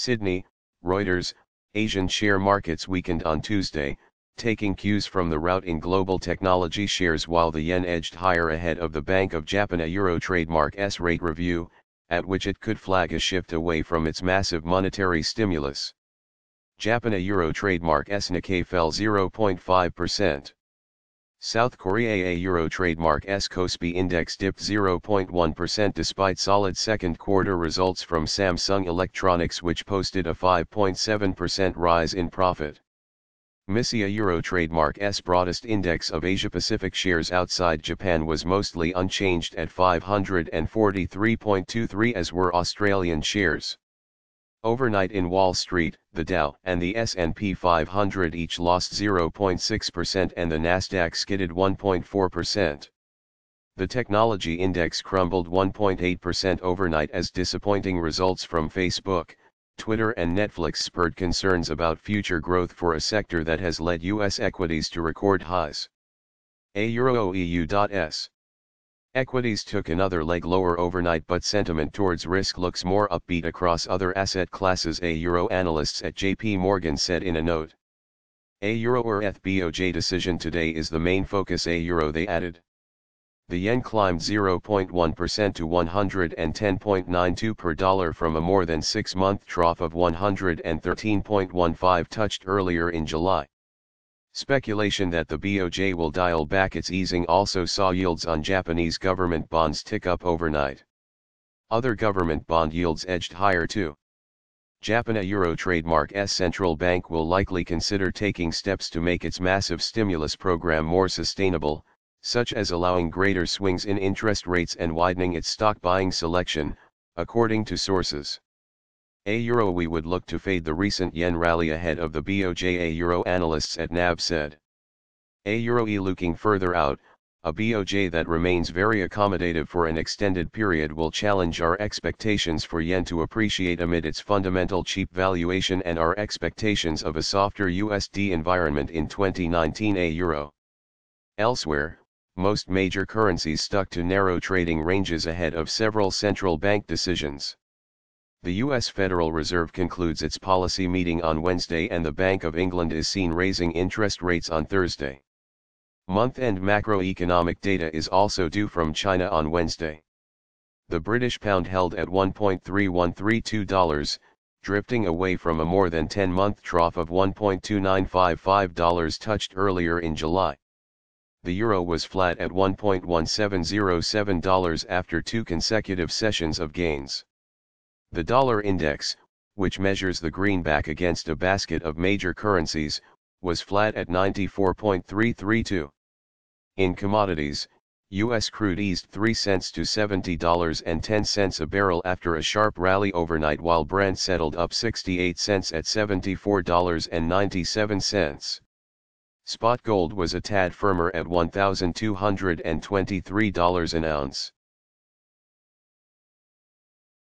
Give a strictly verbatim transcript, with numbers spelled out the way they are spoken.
Sydney, Reuters, Asian share markets weakened on Tuesday, taking cues from the rout in global technology shares while the yen edged higher ahead of the Bank of Japan euro trademark S rate review, at which it could flag a shift away from its massive monetary stimulus. Japan euro trademark S Nikkei fell zero point five percent. South Korea euro trademark S Kospi index dipped zero point one percent despite solid second quarter results from Samsung Electronics, which posted a five point seven percent rise in profit. M S C I euro trademark S broadest index of Asia Pacific shares outside Japan was mostly unchanged at five hundred forty-three point two three, as were Australian shares. Overnight in Wall Street, the Dow and the S and P five hundred each lost zero point six percent and the Nasdaq skidded one point four percent. The technology index crumbled one point eight percent overnight as disappointing results from Facebook, Twitter and Netflix spurred concerns about future growth for a sector that has led U S equities to record highs. A euro E U S equities took another leg lower overnight, but sentiment towards risk looks more upbeat across other asset classes, a euro analysts at J P Morgan said in a note. A euro or F B O J decision today is the main focus, a euro they added. The yen climbed zero point one percent to one hundred ten point nine two per dollar from a more than six-month trough of one hundred thirteen point one five touched earlier in July. Speculation that the B O J will dial back its easing also saw yields on Japanese government bonds tick up overnight. Other government bond yields edged higher too. Japan euro trademark S central bank will likely consider taking steps to make its massive stimulus program more sustainable, such as allowing greater swings in interest rates and widening its stock buying selection, according to sources. A euro we would look to fade the recent yen rally ahead of the B O J, a euro analysts at N A B said. A euro e looking further out, a B O J that remains very accommodative for an extended period will challenge our expectations for yen to appreciate amid its fundamental cheap valuation and our expectations of a softer U S D environment in twenty nineteen, a euro. Elsewhere, most major currencies stuck to narrow trading ranges ahead of several central bank decisions. The U S Federal Reserve concludes its policy meeting on Wednesday and the Bank of England is seen raising interest rates on Thursday. Month-end macroeconomic data is also due from China on Wednesday. The British pound held at one point three one three two dollars, drifting away from a more than ten-month trough of one point two nine five five dollars touched earlier in July. The euro was flat at one point one seven zero seven dollars after two consecutive sessions of gains. The dollar index, which measures the greenback against a basket of major currencies, was flat at ninety-four point three three two. In commodities, U S crude eased three cents to seventy dollars and ten cents a barrel after a sharp rally overnight, while Brent settled up sixty-eight cents at seventy-four dollars and ninety-seven cents. Spot gold was a tad firmer at one thousand two hundred twenty-three dollars an ounce.